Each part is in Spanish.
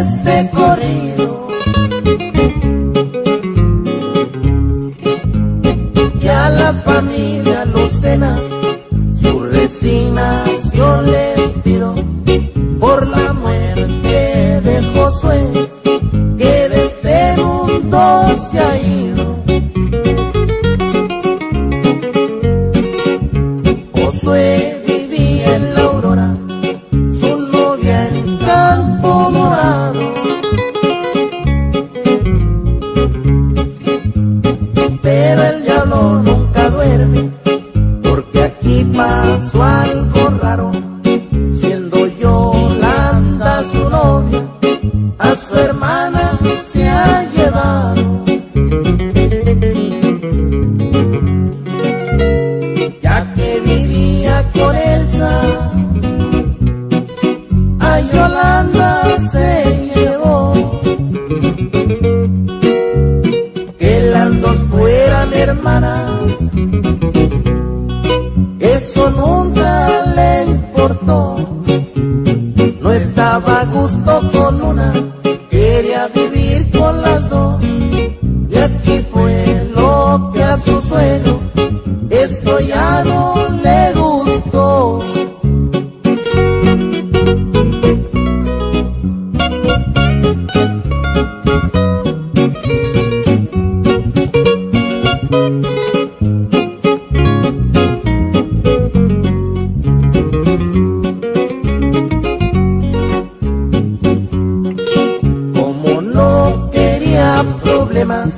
este corrido. Ya la familia Lucena su resignación les pido por la muerte de Josué, que de este mundo se ha ido. Josué vivía en la aurora, su novia en campo morado, pero el diablo nunca duerme, porque aquí pasó algo raro. Siendo Yolanda su novia, a su hermana se ha llevado. Ya que vivía con Elsa, a Yolanda se llevó. Que las dos fueran hermanas, eso nunca le importó. No estaba a gusto con una, quería vivir con las dos. Y aquí fue lo que a su suegro esto ya no le gustó. Como no quería problemas,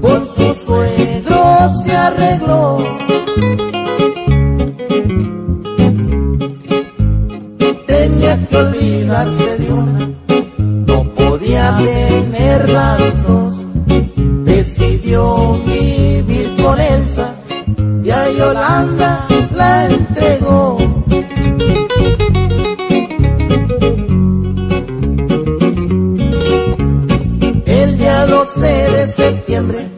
con su suegro se arregló. Tenía que olvidarse de una, no podía tener las dos. Decidió vivir con Elsa y a Yolanda la entregó. El día 12 de septiembre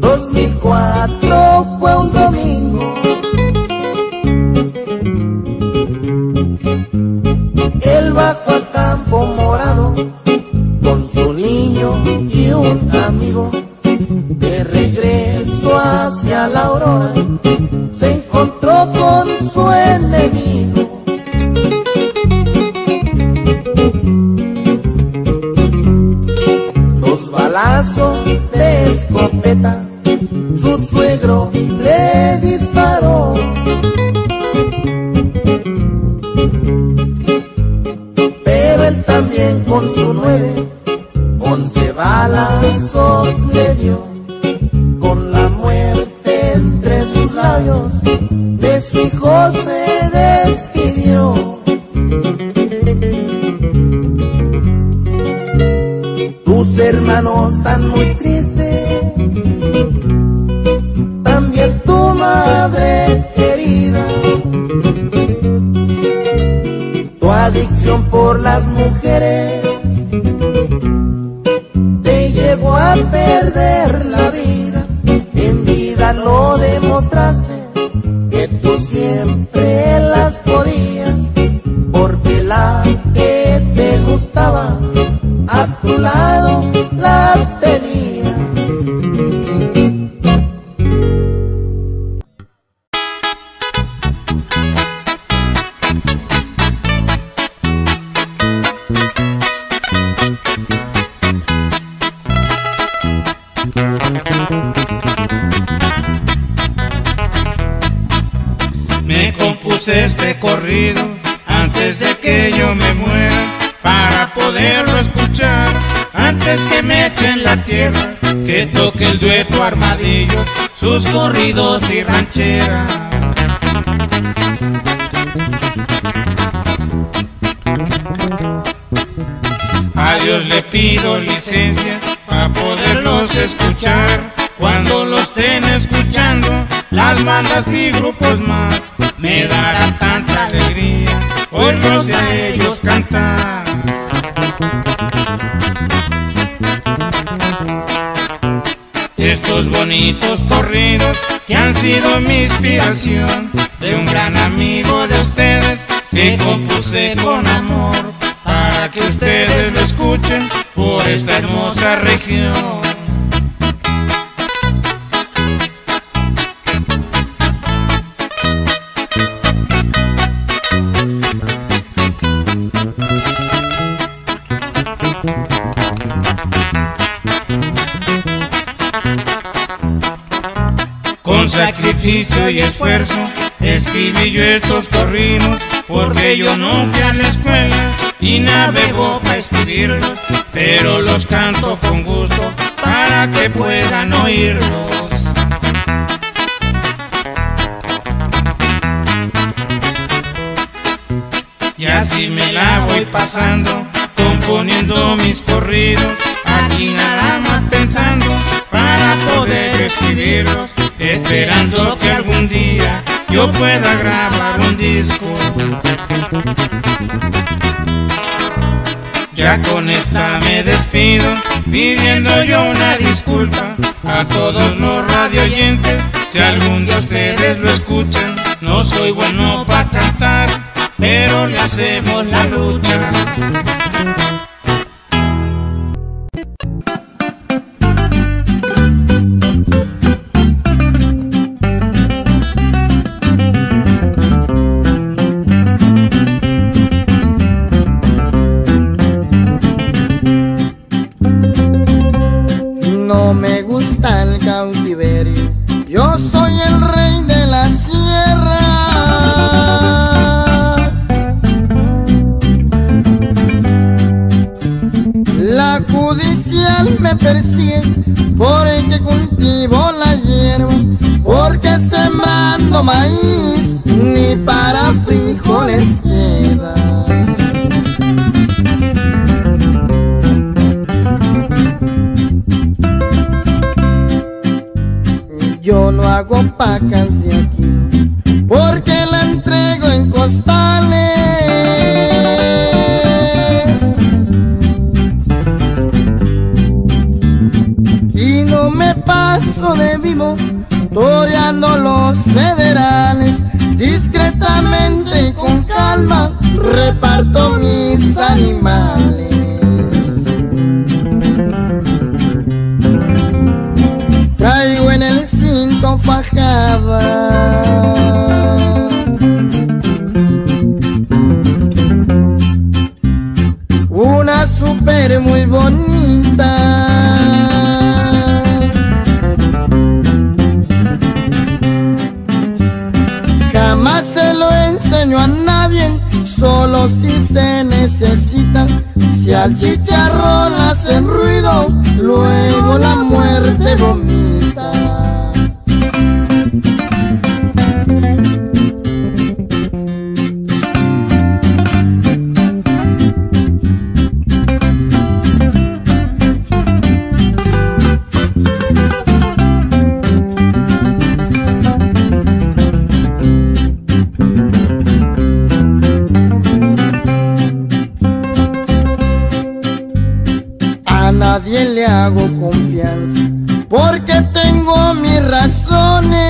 2004 fue un domingo. Él bajó a Campo Morado con su niño y un amigo. De regreso hacia la aurora se encontró con su enemigo. Dos balazos de escopeta su suegro le disparó. Pero él también con su 11 balazos le dio. Con la muerte entre sus labios, de su hijo se despidió. Tus hermanos están muy tristes, también tu madre querida. Tu adicción por las mujeres te llevó a perder la vida. En vida lo demostraste, que tú siempre las podías, porque la que te gustaba a tu lado la tenías. Me compuse este corrido antes de que yo me muera, para poderlo escuchar antes que me echen la tierra. Que toque el dueto Armadillos sus corridos y rancheras. A Dios le pido licencia para poderlos escuchar. Cuando los estén escuchando las bandas y grupos más, me dará tanta alegría oírlos a ellos cantar. Estos bonitos corridos que han sido mi inspiración, de un gran amigo de ustedes que compuse con amor para que ustedes lo escuchen. escuchen por esta hermosa región. Con sacrificio y esfuerzo escribí yo estos corridos, porque yo no fui a la escuela y navego para escribirlos, pero los canto con gusto para que puedan oírlos. Y así me la voy pasando, componiendo mis corridos, aquí nada más pensando para poder escribirlos, esperando que algún día yo pueda grabar un disco. Ya con esta me despido, pidiendo yo una disculpa a todos los radioyentes, si algún de ustedes lo escuchan. No soy bueno para cantar, pero le hacemos la lucha. Pacas de aquí, porque la entrego en costales y no me paso de vivo toreando los federales. Discretamente y con calma reparto mis animales. Traigo en el cinto fajada una super muy bonita, jamás se lo enseño a nadie, solo si se necesita. Si al chicharrón hacen ruido, luego la muerte vomita. Hago confianza porque tengo mis razones.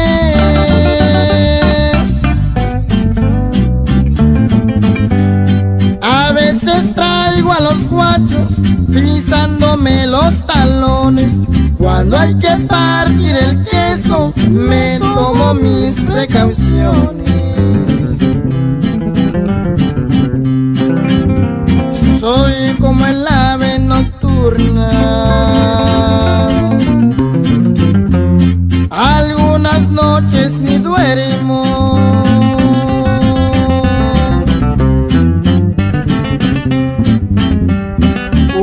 A veces traigo a los guachos pisándome los talones. Cuando hay que partir el queso, me tomo mis precauciones. Soy como el ave nocturna, algunas noches ni duermo.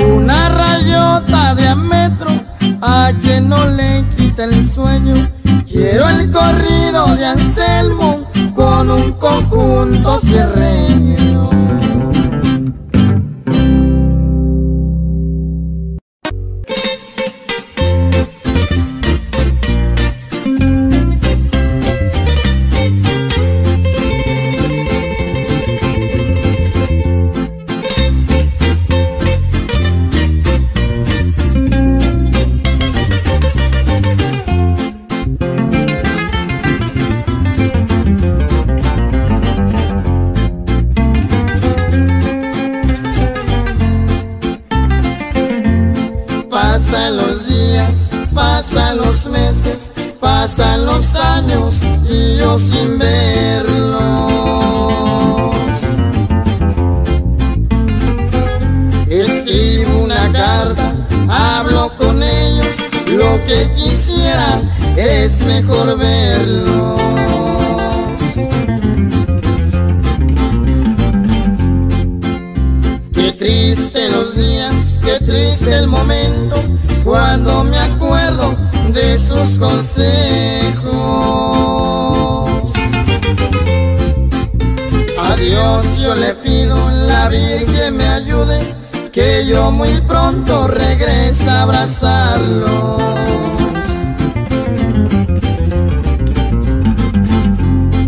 Una rayota de a metro a quien no le quita el sueño. Quiero el corrido de Anselmo con un conjunto sierreño. Pasan los días, pasan los meses, pasan los años y yo sin verlos. Escribo una carta, hablo con ellos, lo que quisiera es mejor verlos. Qué triste los días, qué triste el momento, cuando me acuerdo de sus consejos. A Dios yo le pido, la Virgen me ayude, que yo muy pronto regrese a abrazarlos.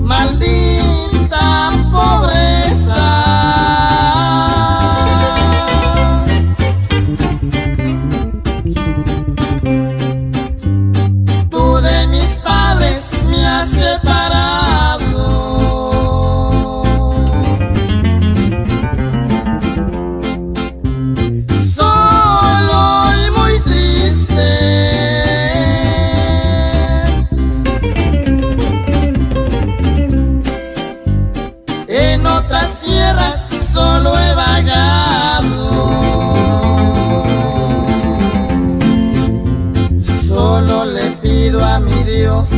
Maldita pobreza. Tú de mis padres me has separado. Solo y muy triste. En otras tierras solo he vagado. Solo le pido a mi Dios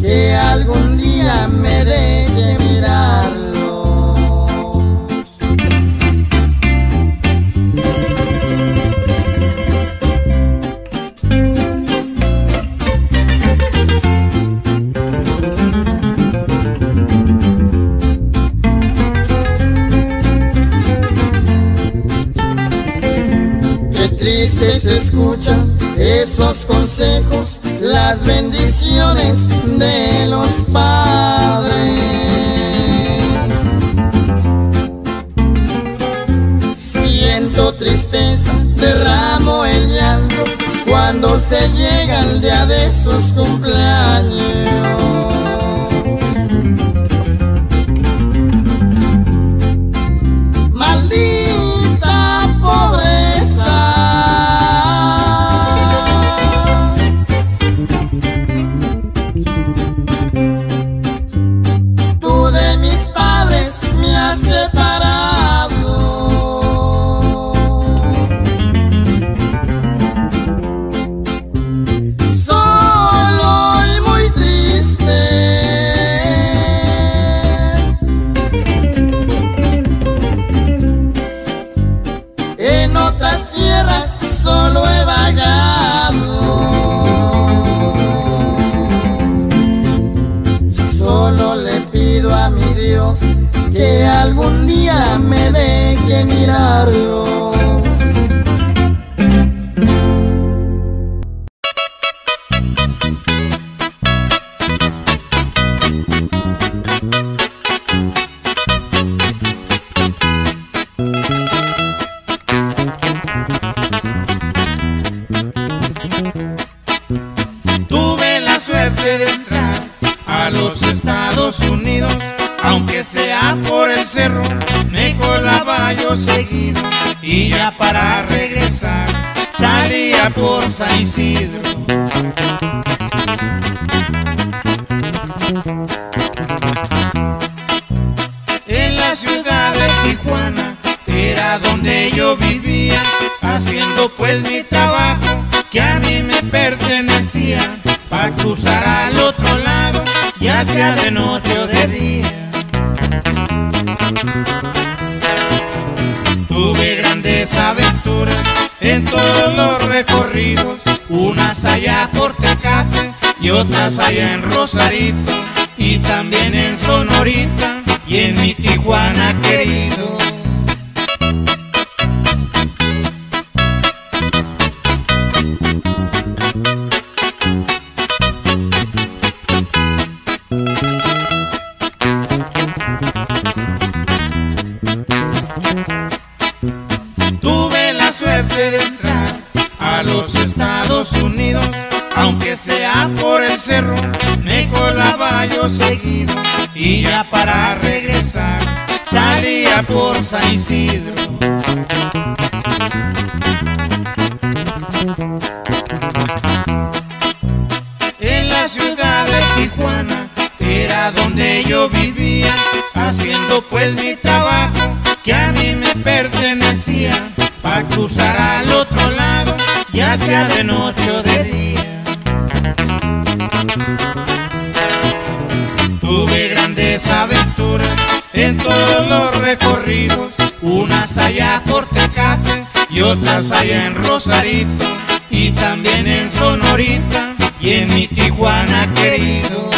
que algún día me deje mirarlos. Qué triste se escuchan esos consejos, las bendiciones de los padres. Siento tristeza, derramo el llanto cuando se llega el día de sus cumpleaños. Maldita pobreza. Tú de mis padres me has separado. Solo y muy triste. En otras tierras solo he vagado. Solo le pido a mi Dios que algún día me deje mirarlos. Tuve la suerte de entrar a los Estados Unidos, aunque sea por el cerro, me colaba yo seguido, y ya para regresar salía por San Isidro. En la ciudad de Tijuana era donde yo vivía, haciendo pues mi trabajo que a mí me pertenecía. Pa' cruzar al otro lado, ya sea de noche o de día, tuve grandes aventuras en todos los recorridos, unas allá por Tecate y otras allá en Rosarito, y también en Sonorita y en mi Tijuana querido. Tuve la suerte de entrar a los Estados Unidos, aunque sea por el cerro, me colaba yo seguido, y ya para regresar salía por San Isidro. yo vivía, haciendo pues mi trabajo que a mí me pertenecía, pa' cruzar al otro lado, ya sea de noche o de día. Tuve grandes aventuras en todos los recorridos, unas allá por Tecate y otras allá en Rosarito, y también en Sonorita y en mi Tijuana querido.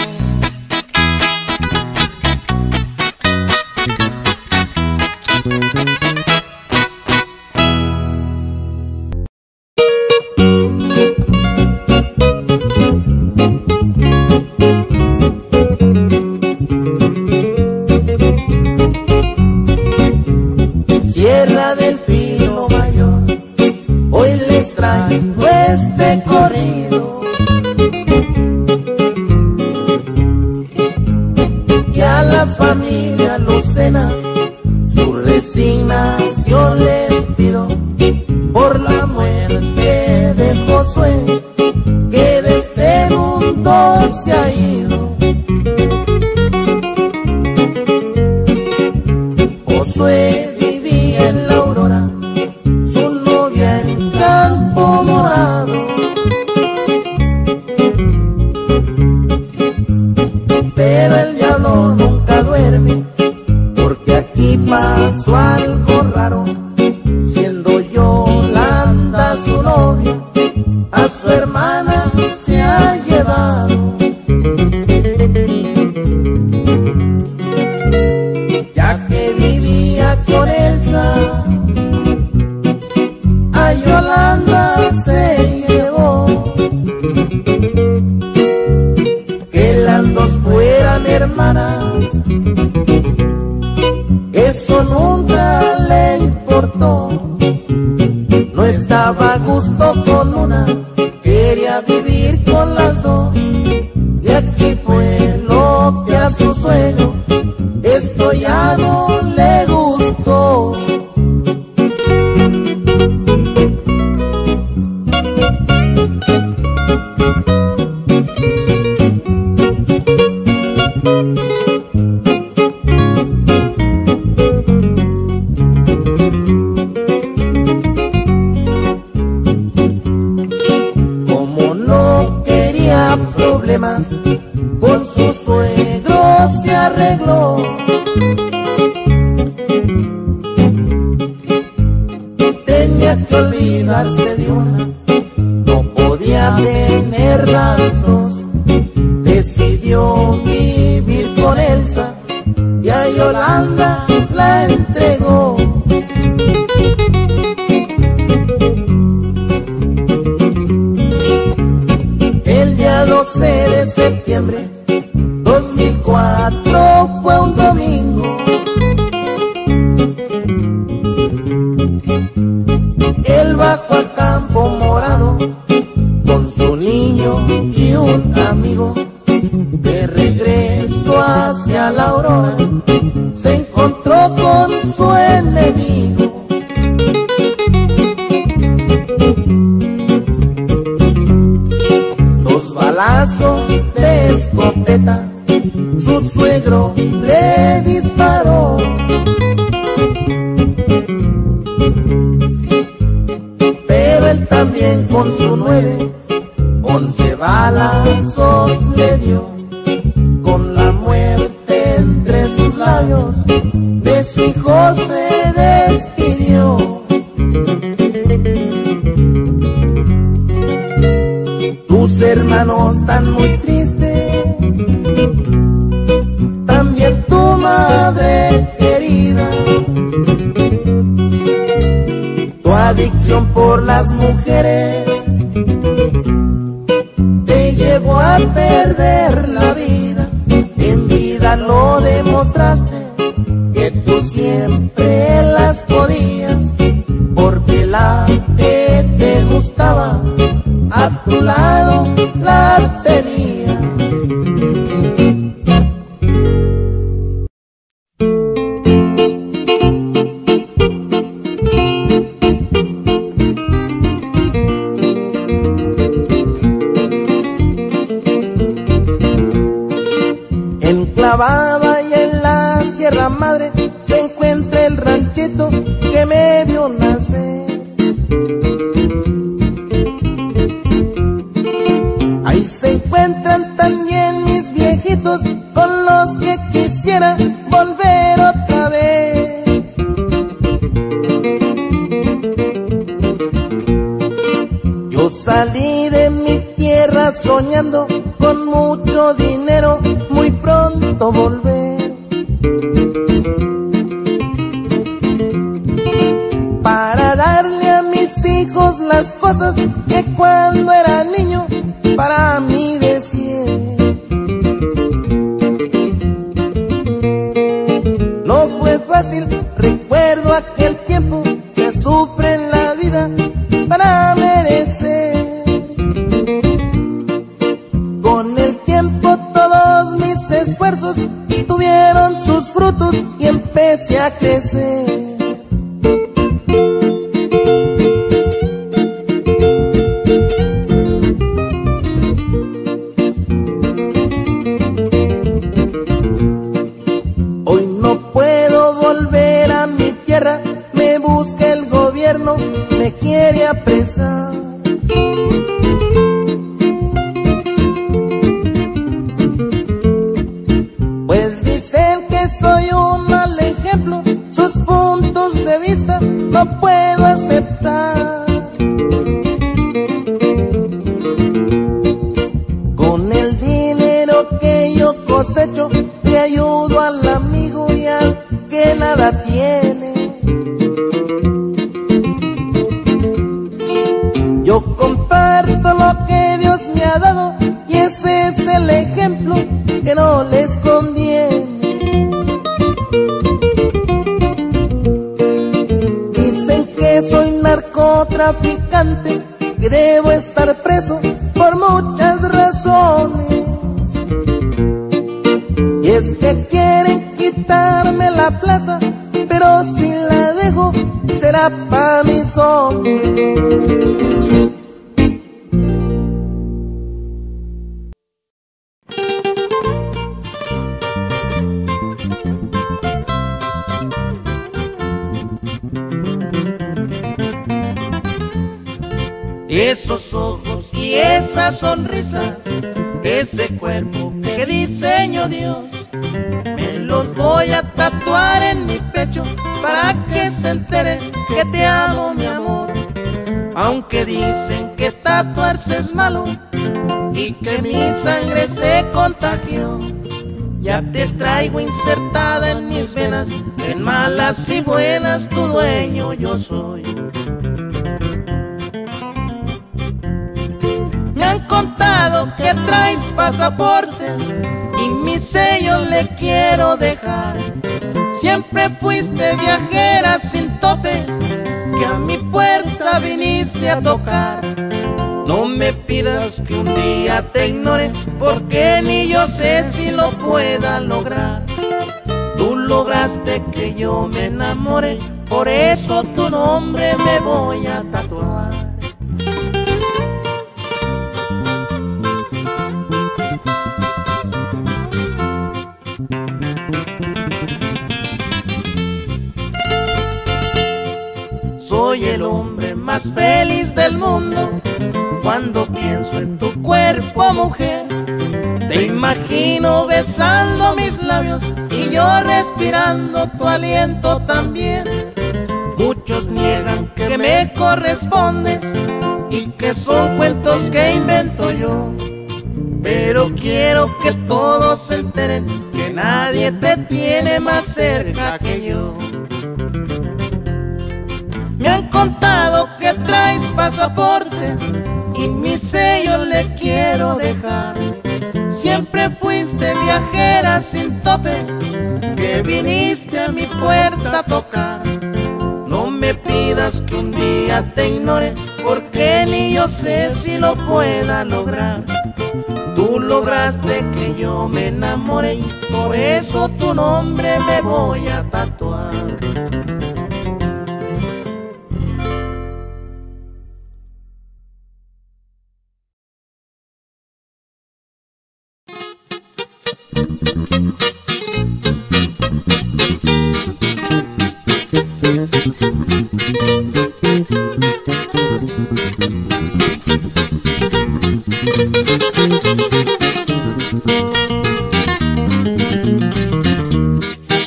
Baba. Salí de mi tierra soñando con mucho dinero, muy pronto volver. Para darle a mis hijos las cosas que cuando era niño para mí decía. No fue fácil, recuerdo aquel tiempo que sufre en la vida para merecer. Con el tiempo todos mis esfuerzos tuvieron sus frutos y empecé a crecer. Hoy no puedo volver a mi tierra, me busca el gobierno, me quiere apresar. Pues dicen que soy un mal ejemplo, sus puntos de vista no puedo aceptar. Con el dinero que yo cosecho, le ayudo al amigo y al que nada tiene. Yo comparto lo que Dios me ha dado y ese es el ejemplo que no les conviene. Dicen que soy narcotraficante, que debo estar preso por muchas razones. Y es que quieren quitarme la plaza, pero si la dejo será pa' mi sol. Esos ojos y esa sonrisa, ese cuerpo que diseñó Dios, me los voy a tatuar en mi pecho para que se entere que te amo, mi amor. Aunque dicen que tatuarse es malo y que mi sangre se contagió, ya te traigo insertada en mis venas, en malas y buenas tu dueño yo soy. Contado que traes pasaporte y mi sello le quiero dejar. Siempre fuiste viajera sin tope, que a mi puerta viniste a tocar. No me pidas que un día te ignore, porque ni yo sé si lo pueda lograr. Tú lograste que yo me enamore, por eso tu nombre me voy a tatuar. Soy el hombre más feliz del mundo, cuando pienso en tu cuerpo, mujer. Te imagino besando mis labios y yo respirando tu aliento también. Muchos niegan que me correspondes y que son cuentos que invento yo, pero quiero que todos se enteren que nadie te tiene más cerca que yo. Me han contado que traes pasaporte y mi sello le quiero dejar. Siempre fuiste viajera sin tope, que viniste a mi puerta a tocar. No me pidas que un día te ignore, porque ni yo sé si lo pueda lograr. Tú lograste que yo me enamore, por eso tu nombre me voy a tatuar.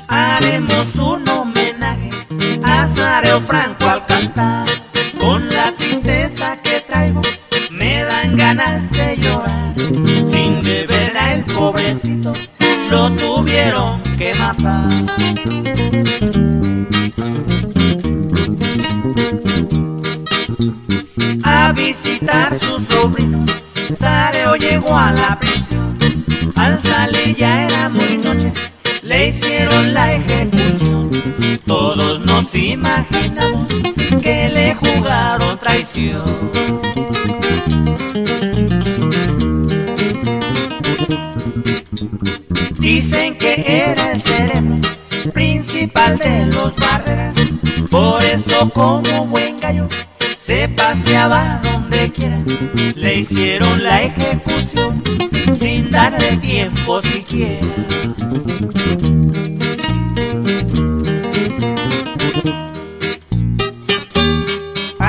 Haremos un homenaje a Sareo Franco al cantar. Con la tristeza que traigo me pobrecito lo tuvieron que matar. A visitar sus sobrinos, Zareo llegó a la prisión. Al salir ya era muy noche, le hicieron la ejecución. Todos nos imaginamos que le jugaron traición. Dicen que era el cerebro principal de los Barreras, por eso como buen gallo se paseaba donde quiera. Le hicieron la ejecución sin darle tiempo siquiera.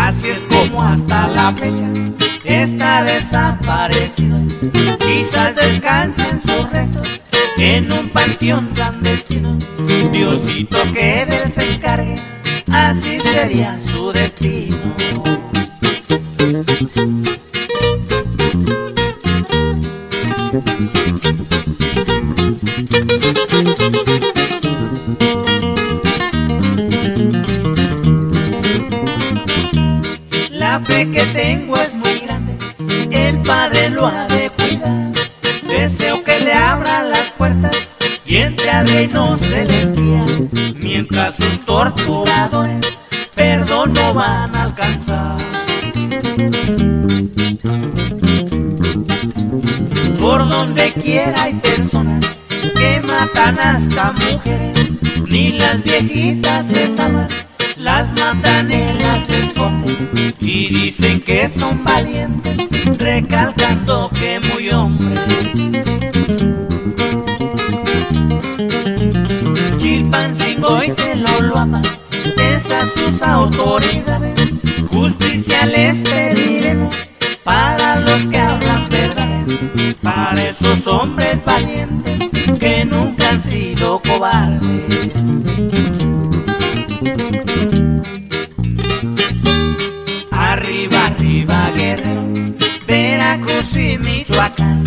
Así es como hasta la fecha está desaparecido. Quizás descansen sus restos en un panteón clandestino. Diosito que él se encargue, así sería su destino. La fe que tengo es muy grande, el Padre lo ha de cuidar. Deseo que le abra las puertas y entre al reino celestial. Mientras sus torturadores perdón no van a alcanzar. Por donde quiera hay personas que matan hasta mujeres. Ni las viejitas se salvan, las matan y las esconden. Y dicen que son valientes, recalcando que muy hombres. Chilpancingo y Teloloapan, esas sus autoridades. Justicia les pediremos para los que hablan verdades, para esos hombres valientes que nunca han sido cobardes. Arriba, arriba Guerrero, Veracruz y Michoacán.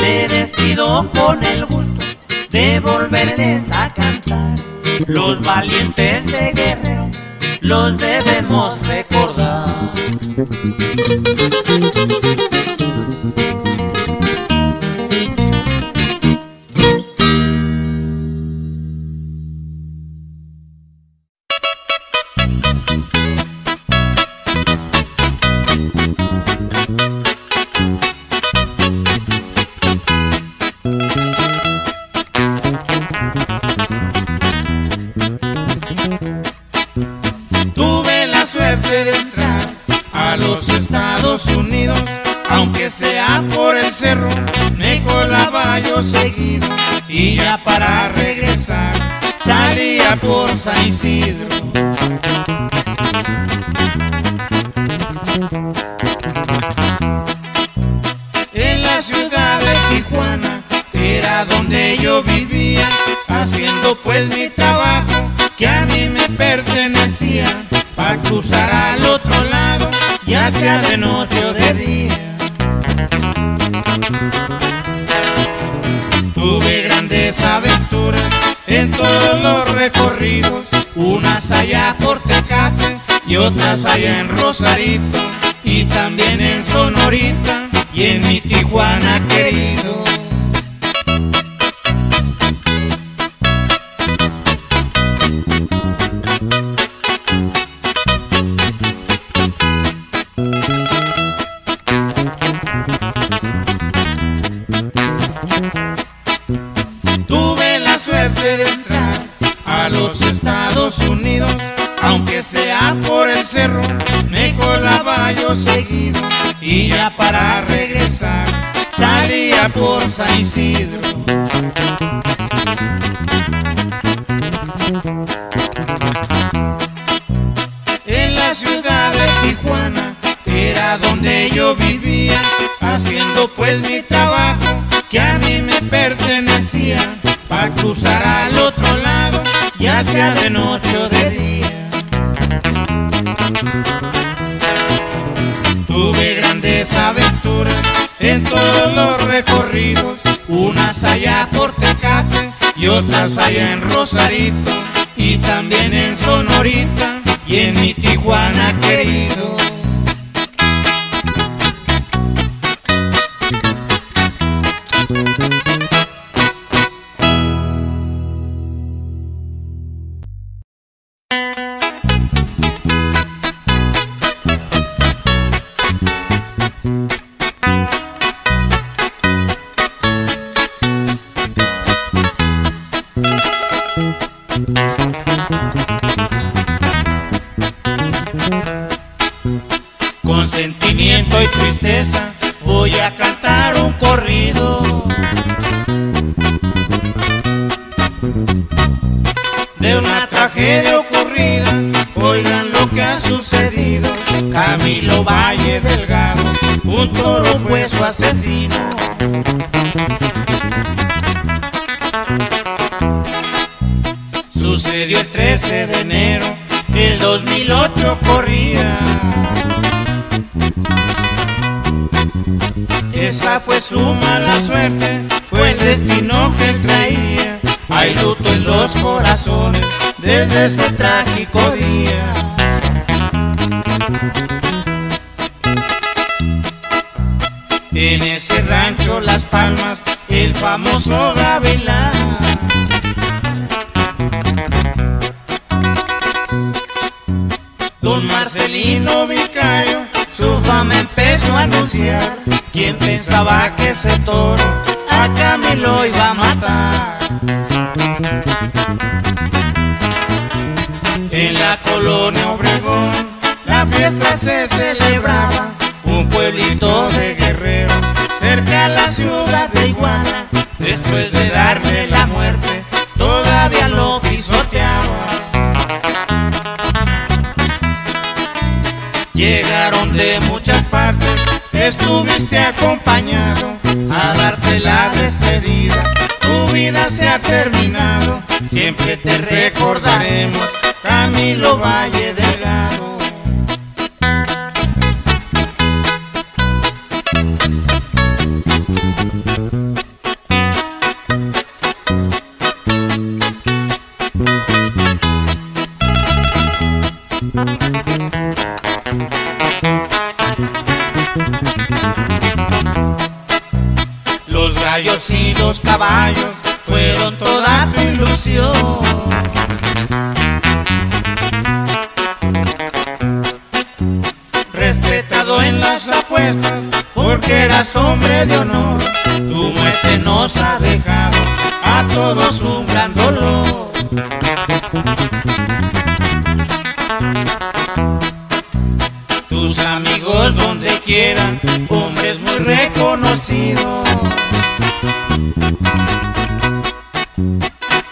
Me despido con el gusto de volverles a cantar. Los valientes de Guerrero los debemos recordar. Y ya para regresar salía por San Isidro. En la ciudad de Tijuana era donde yo vivía, haciendo pues mi trabajo que a mí me pertenecía. Pa' cruzar al otro lado, ya sea de noche o de día. Tuve grandes aventuras en todos los recorridos, unas allá por Tecate y otras allá en Rosarito, y también en Sonorita y en mi Tijuana querido. Seguido, y ya para regresar salía por San Isidro. En la ciudad de Tijuana era donde yo vivía, haciendo pues mi trabajo que a mí me pertenecía. Pa' cruzar al otro lado, ya sea de noche o de día. Tuve grandes aventuras en todos los recorridos, unas unas allá por Tecate y otras allá en Rosarito y también en Sonorita y en mi Tijuana querido. Con sentimiento y tristeza voy a cantar un corrido de una tragedia ocurrida. Oigan lo que ha sucedido. Camilo Valle Delgado, un toro fue su asesino. Sucedió el 13 de enero del 2008 corría. Esa fue su mala suerte, fue el destino que él traía. Hay luto en los corazones desde ese trágico día. En ese rancho Las Palmas, el famoso gavilán Don Marcelino Vicario, su fama empezó a anunciar. ¿Quién pensaba que ese toro a Camilo iba a matar? En la colonia Obregón la fiesta se celebraba, un pueblito de Guerrero, cerca a la ciudad de Iguala. Después de darle la muerte, todavía lo pisoteaba. Llegaron de muchas partes, estuviste acompañado a darte la despedida. Tu vida se ha terminado, siempre te recordaremos, Camilo Valle Delgado. Los gallos y los caballos fueron toda tu ilusión. Respetado en las apuestas porque eras hombre de honor. Tu muerte nos ha dejado a todos un gran dolor. Tus amigos donde quieran, hombres muy reconocidos,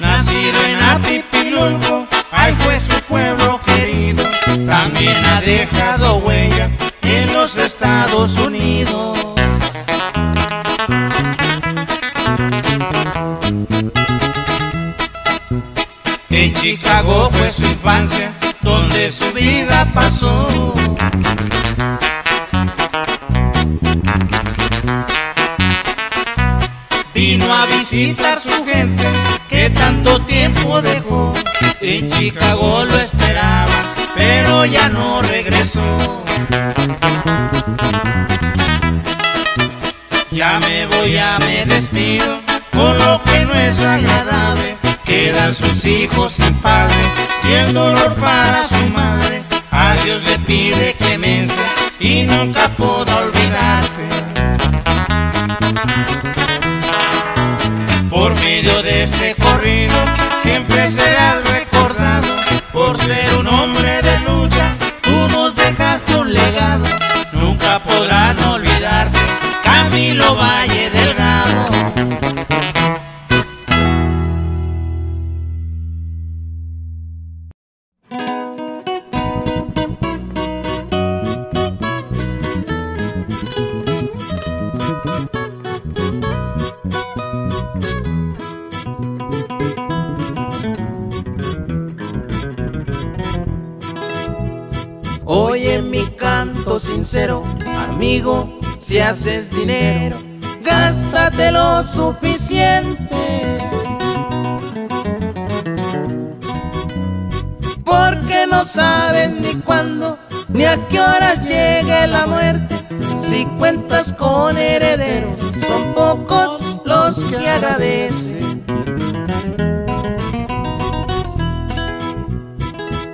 nacido en Atipilulco, ahí fue su pueblo querido. También ha dejado huella en los Estados Unidos. En Chicago fue su infancia, donde su vida pasó. Vino a visitar su gente que tanto tiempo dejó. En Chicago lo esperaba, pero ya no regresó. Ya me voy, ya me despido, con lo que no es agradable. Quedan sus hijos sin padre y el dolor para su madre. A Dios le pide clemencia y nunca podrá olvidarte. Por medio de este corrido siempre serás recordado por ser un hombre de lucha. Tú nos dejaste un legado, nunca podrán olvidarte, Camilo Valle Delgado. Oye mi canto sincero, amigo, si haces dinero, gástatelo suficiente. siente, porque no saben ni cuándo ni a qué hora llegue la muerte. Si cuentas con herederos, son pocos los que agradecen.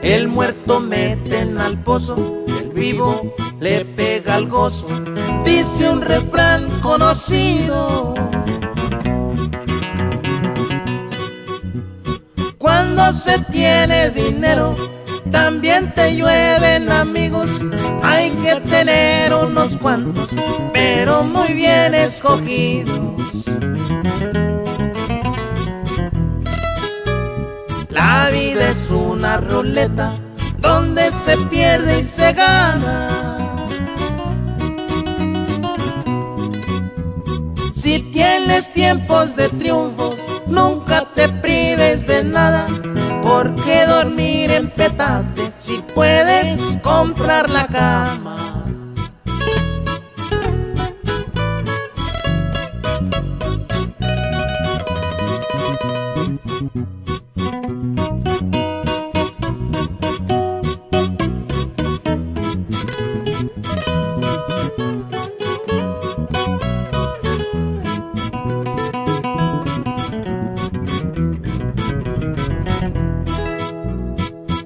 El muerto meten al pozo, el vivo le pega al gozo, dice un refrán conocido. Cuando se tiene dinero, también te llueven amigos. Hay que tener unos cuantos, pero muy bien escogidos. La vida es una ruleta donde se pierde y se gana. Si tienes tiempos de triunfos, nunca te prives de nada. ¿Por qué dormir en petate si puedes comprar la cama?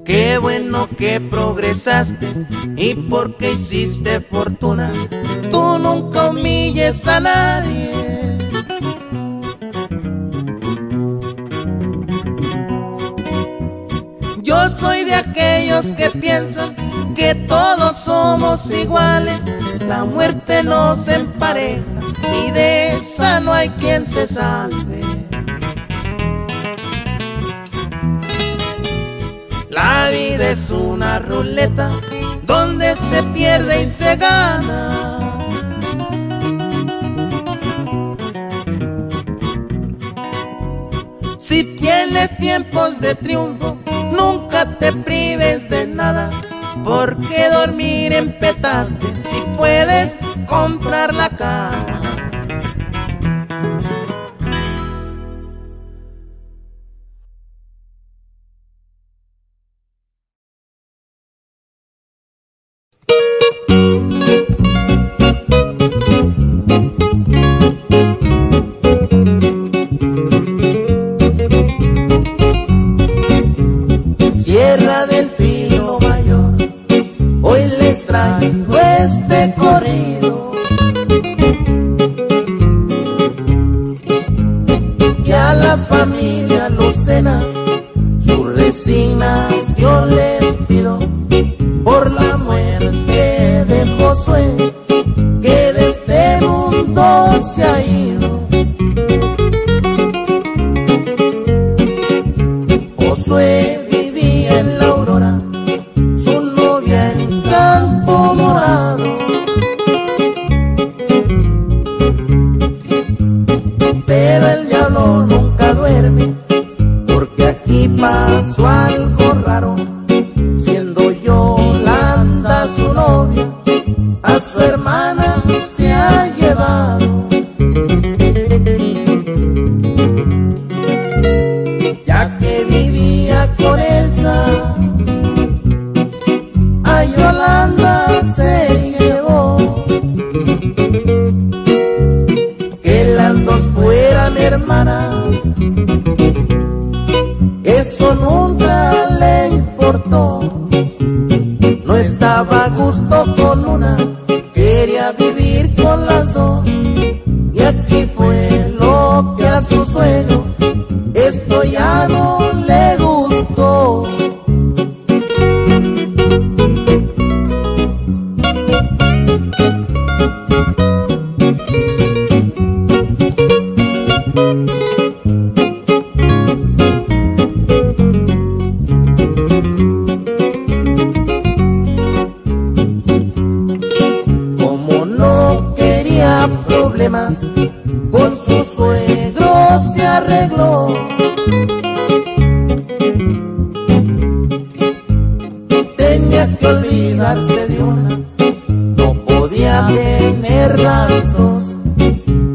Qué bueno que progresaste y porque hiciste fortuna, tú nunca humilles a nadie. Yo soy de aquellos que piensan que todos somos iguales. La muerte nos empareja y de esa no hay quien se salve. La vida es una ruleta donde se pierde y se gana. Si tienes tiempos de triunfo, nunca te prives de nada. ¿Por qué dormir en petate si puedes comprar la cama?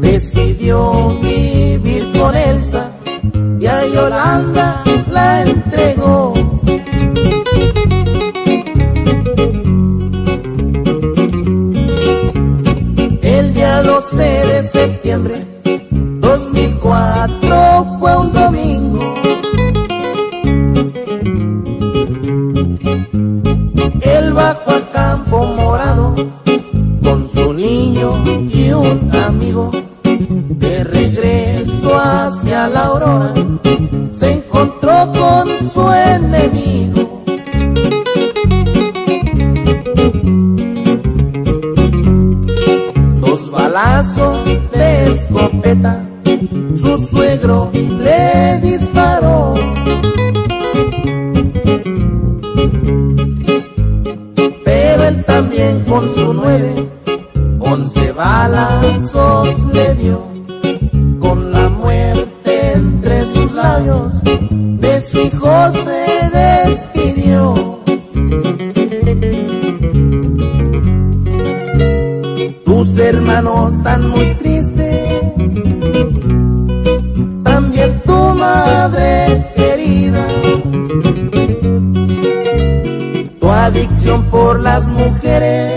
Decidió vivir. la entregó. El día 12 de septiembre 2004 fue un domingo. Él bajó al campo morado con su niño y un amigo. De regreso hacia la aurora se encontró con su enemigo. Dos balazos de escopeta su suegro le disparó. Pero él también con su 9, 11 balazos le dio. Con la muerte entre sus labios, de su hijo se despidió. Tus hermanos están muy tristes, también tu madre querida. Tu adicción por las mujeres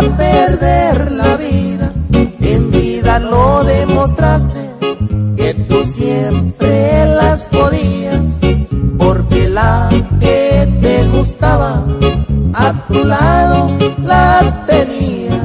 a perder la vida. En vida lo demostraste, que tú siempre las podías, porque la que te gustaba a tu lado la tenías.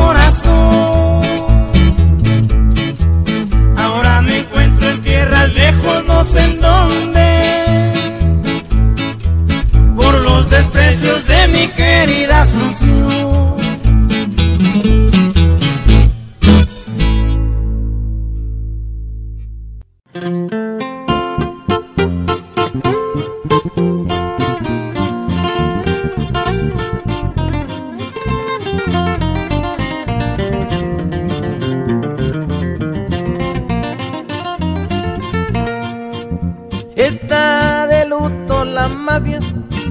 Corazón. precios de mi querida Asunción. Está de luto la mafia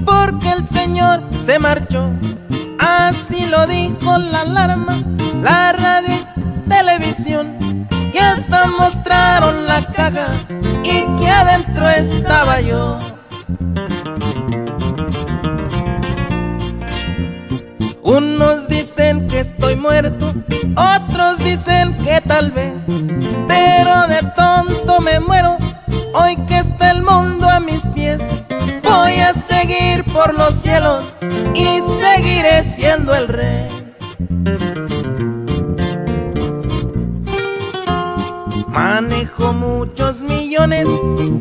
porque el señor se marchó, así lo dijo la alarma, la radio y televisión, y hasta mostraron la caja y que adentro estaba yo. Unos dicen que estoy muerto, otros dicen que tal vez, pero de tonto me muero. Hoy que está el mundo a mis pies, voy a seguir por los cielos y seguiré siendo el rey. Manejo muchos millones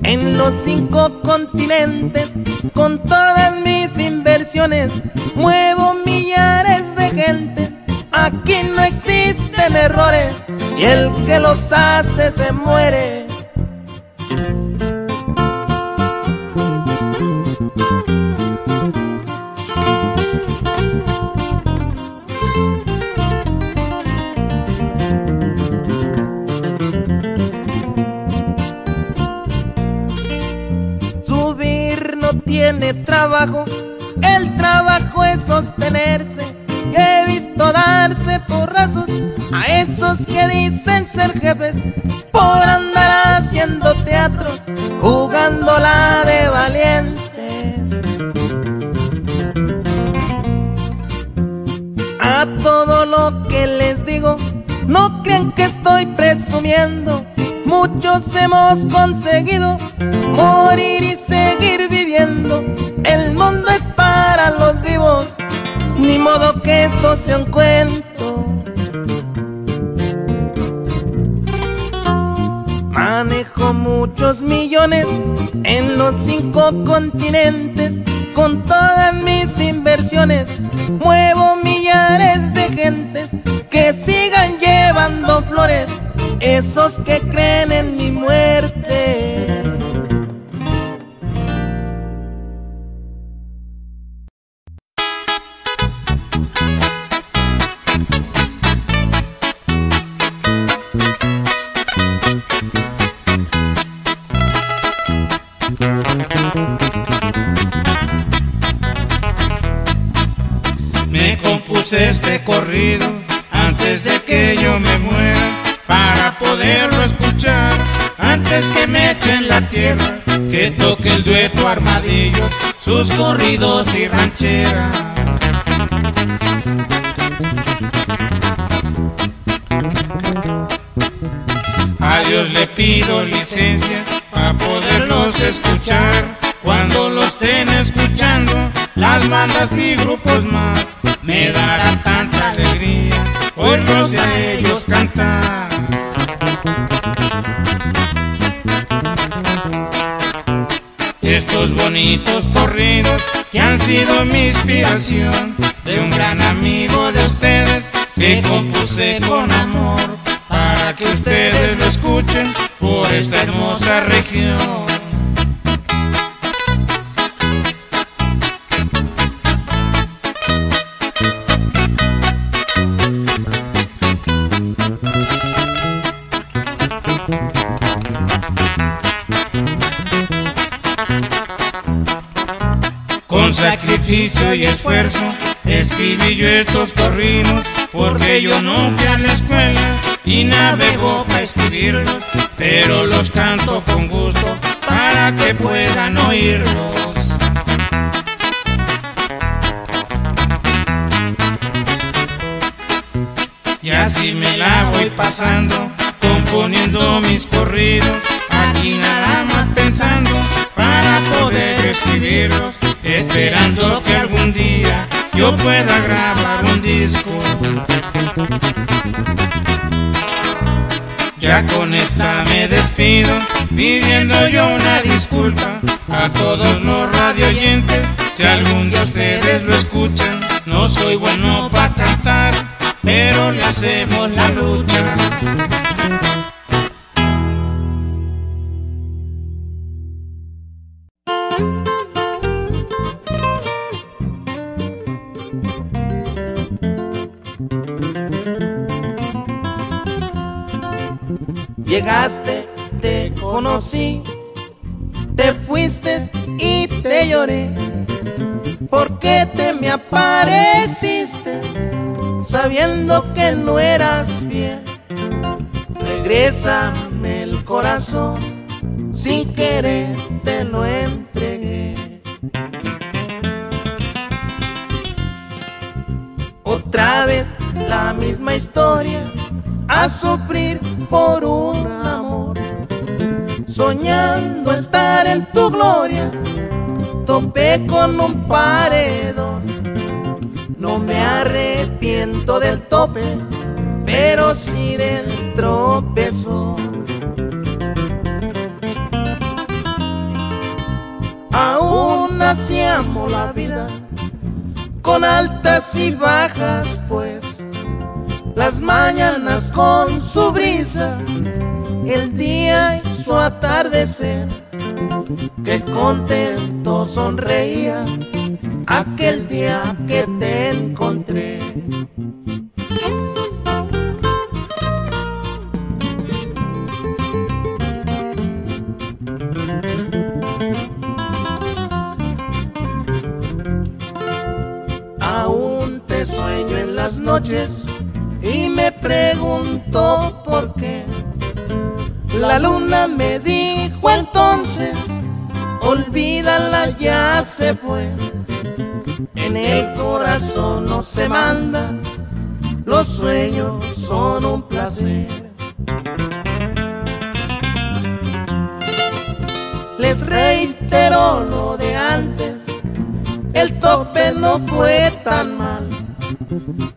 en los 5 continentes, con todas mis inversiones muevo millares de gentes. Aquí no existen errores y el que los hace se muere. Subir no tiene trabajo, el trabajo es sostenerse. He visto darse porrazos a esos que dicen ser jefes por andar haciendo teatro, jugando la de valientes. A todo lo que les digo, no crean que estoy presumiendo. Muchos hemos conseguido morir y seguir viviendo. El mundo es para los vivos, ni modo que esto sea un cuento. Manejo muchos millones en los 5 continentes, con todas mis inversiones muevo millares de gentes. Que sigan llevando flores esos que creen en mi muerte. Este corrido antes de que yo me muera, para poderlo escuchar antes que me echen la tierra, que toque el dueto Armadillos sus corridos y rancheras. A Dios le pido licencia para poderlos escuchar cuando los estén escuchando las bandas y grupos más. Me dará tanta alegría oírlos a ellos cantar. Estos bonitos corridos que han sido mi inspiración, de un gran amigo de ustedes que compuse con amor, para que ustedes lo escuchen por esta hermosa región. Sacrificio y esfuerzo escribí yo estos corridos, porque yo no fui a la escuela y navego para escribirlos, pero los canto con gusto para que puedan oírlos. Y así me la voy pasando componiendo mis corridos, aquí nada más pensando para poder escribirlos, esperando que algún día yo pueda grabar un disco. Ya con esta me despido, pidiendo yo una disculpa a todos los radioyentes Si algún día ustedes lo escuchan, no soy bueno para cantar, pero le hacemos la lucha. Llegaste, te conocí, te fuiste y te lloré. ¿Por qué te me apareciste sabiendo que no eras fiel? Regrésame el corazón, sin querer te lo entregué. Otra vez la misma historia, a sufrir por un amor, soñando estar en tu gloria. Topé con un paredón. No me arrepiento del tope, pero sí del tropezón. Aún así amo la vida, con altas y bajas pues. Las mañanas con su brisa, el día y su atardecer. Qué contento sonreía aquel día que te encontré. Aún te sueño en las noches y me pregunto por qué. La luna me dijo entonces, olvídala, ya se fue. En el corazón no se manda, los sueños son un placer. Les reitero lo de antes, el tope no fue tan mal.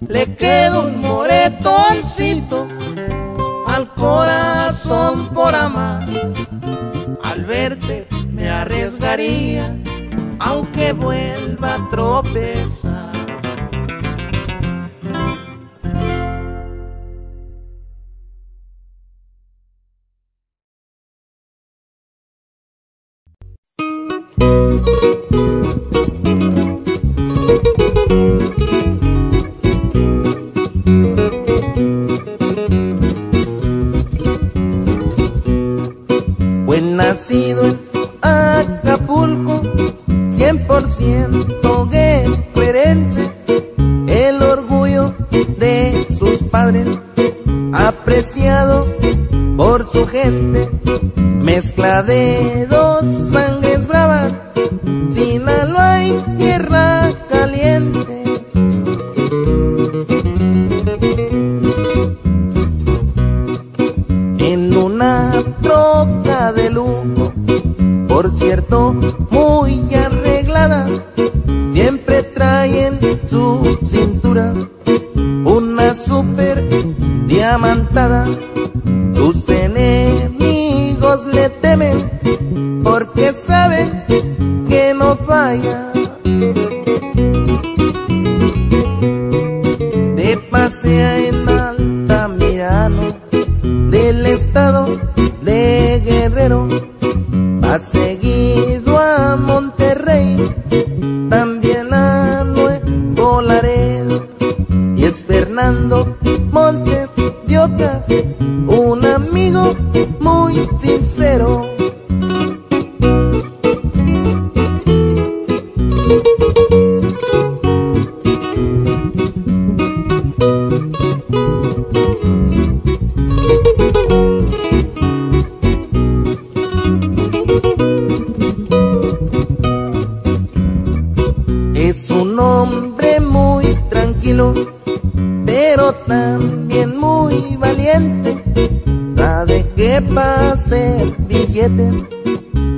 Le quedó un moretoncito al corazón por amar. Al verte me arriesgaría, aunque vuelva a tropezar. Nacido en Acapulco, 100% guerrerense, el orgullo de sus padres, apreciado por su gente, mezcla de dos sangres bravas, Sinaloa y tierra caliente. En una troca de lujo, por cierto muy arreglada, siempre trae en su cintura una super diamantada. Sus enemigos le temen porque saben que no falla. Te pasea en Altamirano, del estado de Guerrero, ha seguido a Monterrey, también a Nuevo Laredo, y es Fernando Montes de Oca, un amigo muy sincero.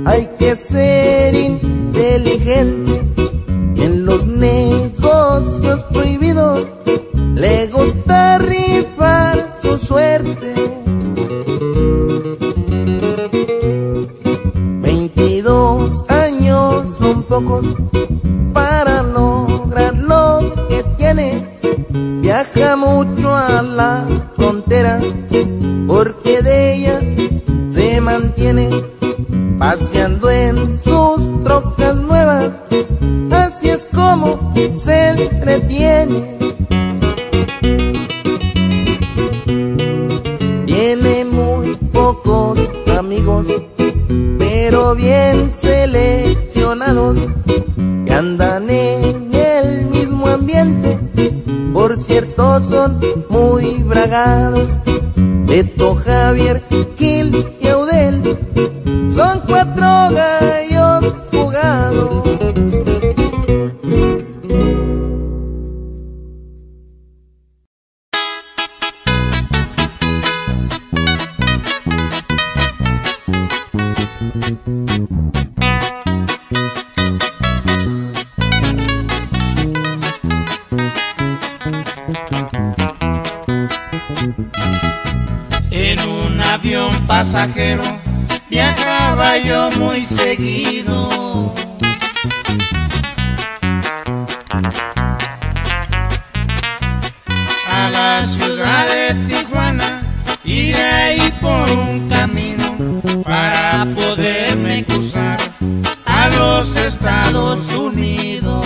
Hay que ser inteligente, en los negocios prohibidos le gusta rifar su suerte. 22 años son pocos para ando en sus trocas nuevas, así es como se entretiene. Tiene muy pocos amigos, pero bien seleccionados, que andan en el mismo ambiente, por cierto son muy bragados. Beto, Javier, Gil y Audel son cuatro gallos jugados. Pasajero, viajaba yo muy seguido. A la ciudad de Tijuana, iré ahí por un camino para poderme cruzar a los Estados Unidos.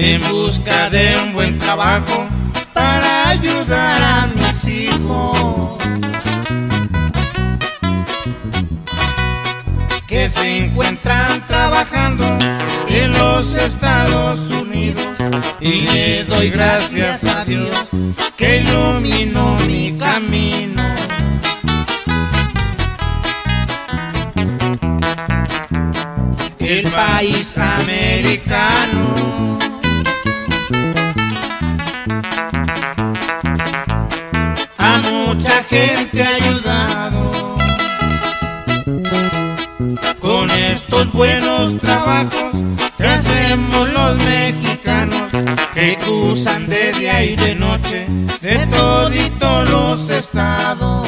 En busca de un buen trabajo para ayudar a mis hijos que se encuentran trabajando en los Estados Unidos, y le doy gracias a Dios que iluminó mi camino. El país americano a mucha gente ha ayudado con estos buenos trabajos que hacemos los mexicanos, que cruzan de día y de noche de toditos los estados.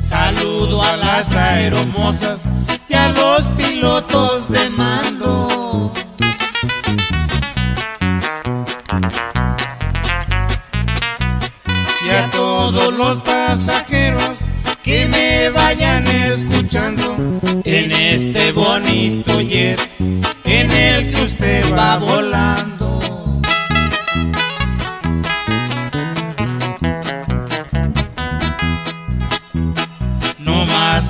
Saludo a las aeromosas y a los pilotos de mando, y a todos los pasajeros que me vayan escuchando en este bonito jet en el que usted va volando.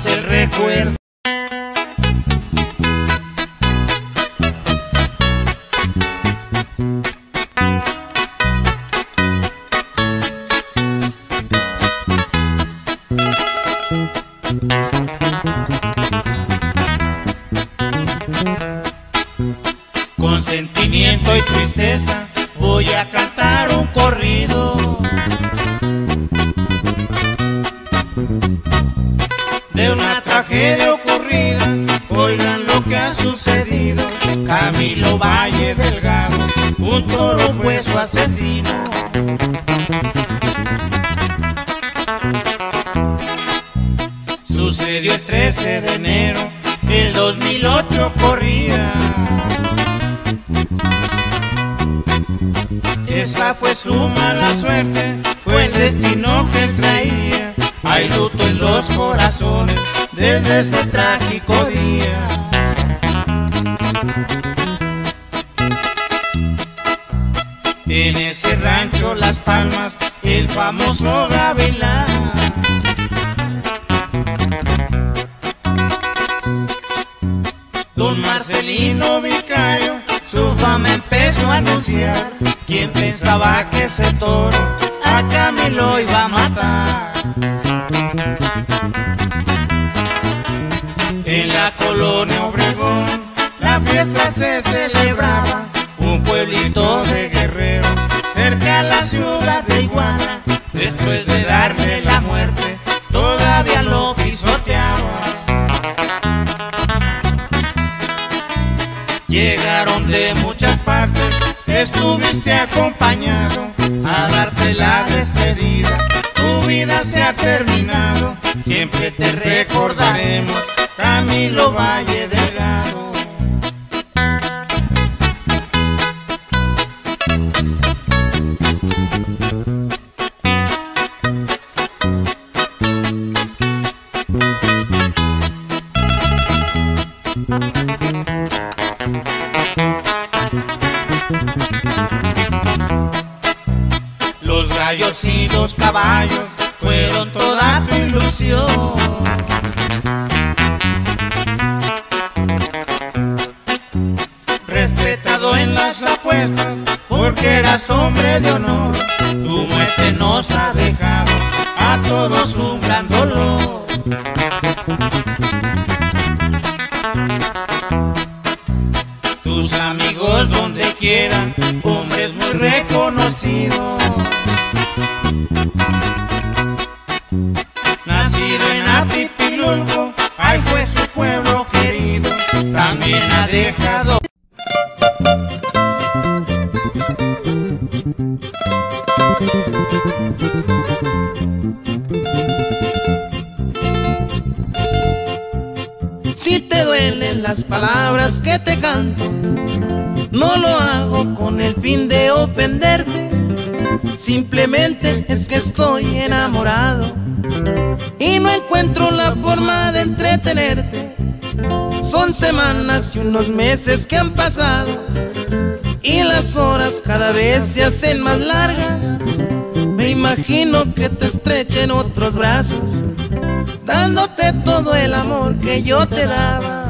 El recuerdo con sentimiento y tristeza, voy a cantar un corrido de una tragedia ocurrida. Oigan lo que ha sucedido. Camilo Valle Delgado, un toro fue su asesino. Sucedió el 13 de enero del 2008, corría. Esa fue su mala suerte, fue el destino que él traía. Hay luto en los corazones desde ese trágico día. En ese rancho Las Palmas, el famoso gavilán Don Marcelino Vicario, su fama empezó a anunciar. ¿Quién pensaba que ese toro a Camilo iba a matar? En la colonia Obregón la fiesta se celebraba, un pueblito de Guerrero cerca a la ciudad de Tijuana. Después de darle la muerte todavía lo pisoteaba. Llegaron de muchas partes, estuviste acompañado a darte la despedida. Tu vida se ha terminado, siempre te recordaremos, Camilo Valle Delgado. Los gallos y los caballos fueron toda tu ilusión. Respetado en las apuestas porque eras hombre de honor, tu muerte nos ha dejado a todos un gran dolor. Tus amigos donde quieran, hombres muy reconocidos, nacido en Atipilulco, ahí fue su pueblo querido, también ha dejado. Si te duelen las palabras que te canto, no lo hago con el fin de ofenderte, simplemente es que estoy enamorado y no encuentro la forma de entretenerte. Son semanas y unos meses que han pasado y las horas cada vez se hacen más largas. Me imagino que te estrechen otros brazos, dándote todo el amor que yo te daba.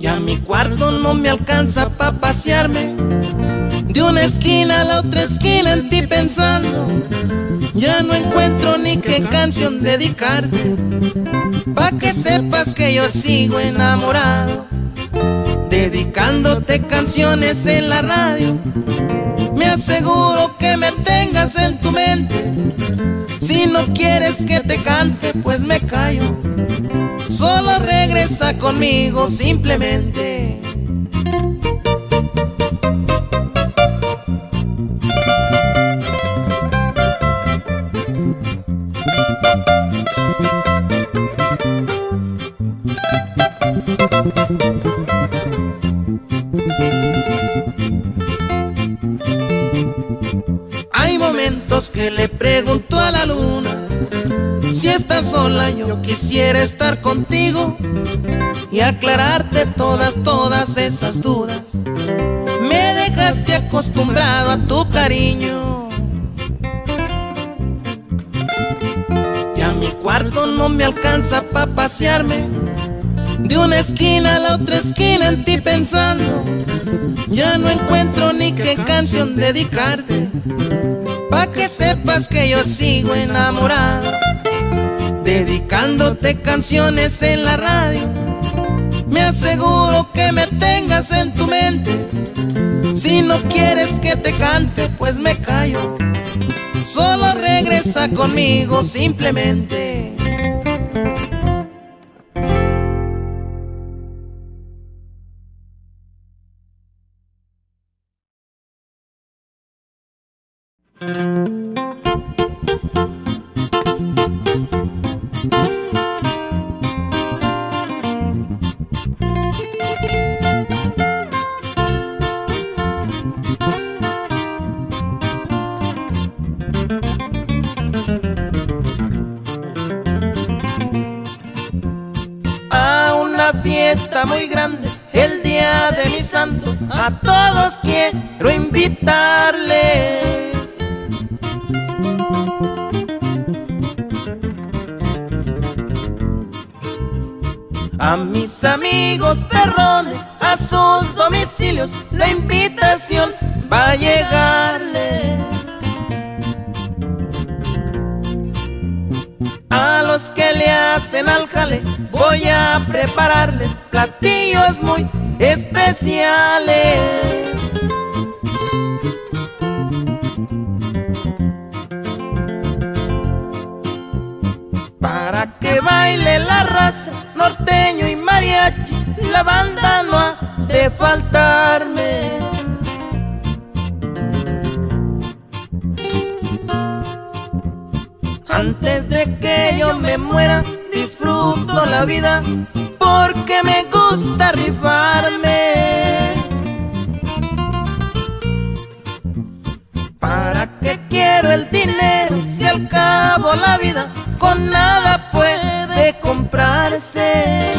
Ya mi cuarto no me alcanza pa' pasearme de una esquina a la otra esquina en ti pensando. Ya no encuentro ni qué canción dedicarte, pa' que sepas que yo sigo enamorado. Dedicándote canciones en la radio, me aseguro que me tengas en tu mente. Si no quieres que te cante, pues me callo, solo regresa conmigo simplemente. Que le pregunto a la luna si estás sola, yo quisiera estar contigo y aclararte todas esas dudas. Me dejaste acostumbrado a tu cariño. Ya mi cuarto no me alcanza pa' pasearme de una esquina a la otra esquina en ti pensando. Ya no encuentro ni qué canción dedicarte, pa' que sepas que yo sigo enamorado. Dedicándote canciones en la radio, me aseguro que me tengas en tu mente. Si no quieres que te cante, pues me callo, solo regresa conmigo simplemente. A una fiesta muy grande, el día de mi santo, a todos quiero invitarles. A mis amigos perrones, a sus domicilios, la invitación va a llegarles. A los que le hacen al jale, voy a prepararles platillos muy especiales. Para que baile la raza, norteño y mariachi, la banda no ha de faltarme. de que yo me muera, disfruto la vida porque me gusta rifarme. ¿Para qué quiero el dinero si al cabo la vida con nada puede comprarse?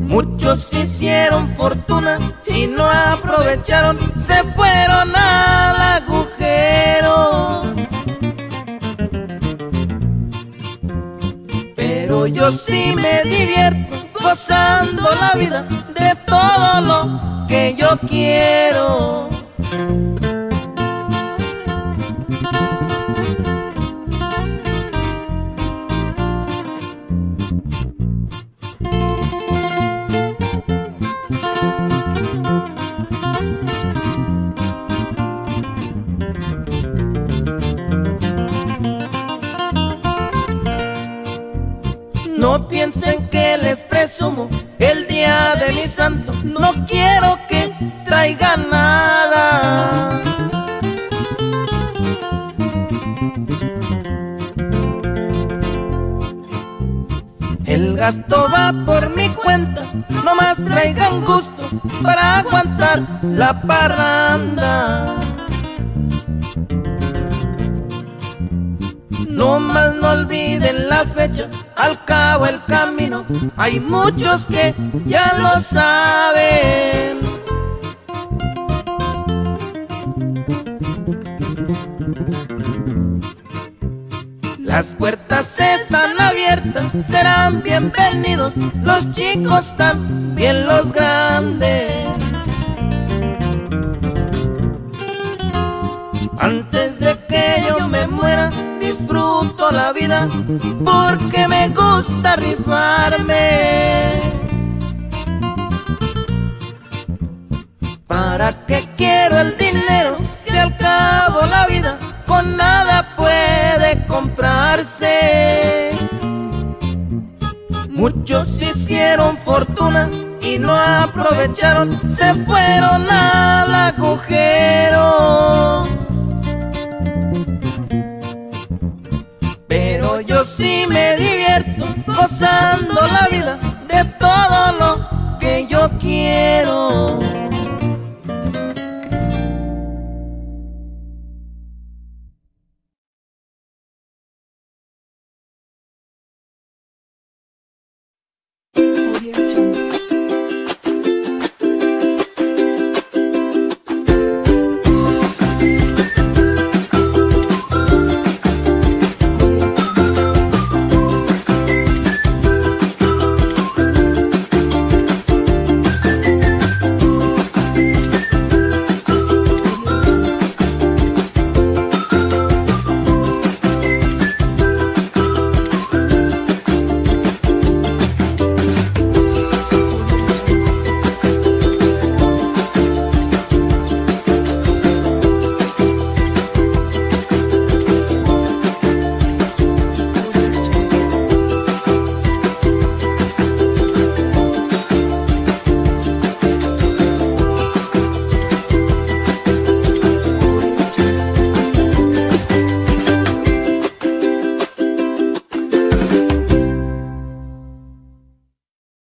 Muchos hicieron fortuna y no aprovecharon, se fueron al agujero. Pero yo sí me divierto gozando la vida de todo lo que yo quiero. No piensen que les presumo el día de mi santo, no quiero que traigan nada. El gasto va por mi cuenta, nomás traigan gusto para aguantar la parranda. No más no olviden la fecha, al cabo el camino, hay muchos que ya lo saben. Las puertas están abiertas, serán bienvenidos los chicos, también los grandes. Antes de que yo me muera, disfruto la vida porque me gusta rifarme. ¿Para qué quiero el dinero si al cabo la vida con nada puede comprarse? Muchos hicieron fortuna y no aprovecharon, se fueron al agujero. Pero yo sí me divierto, gozando.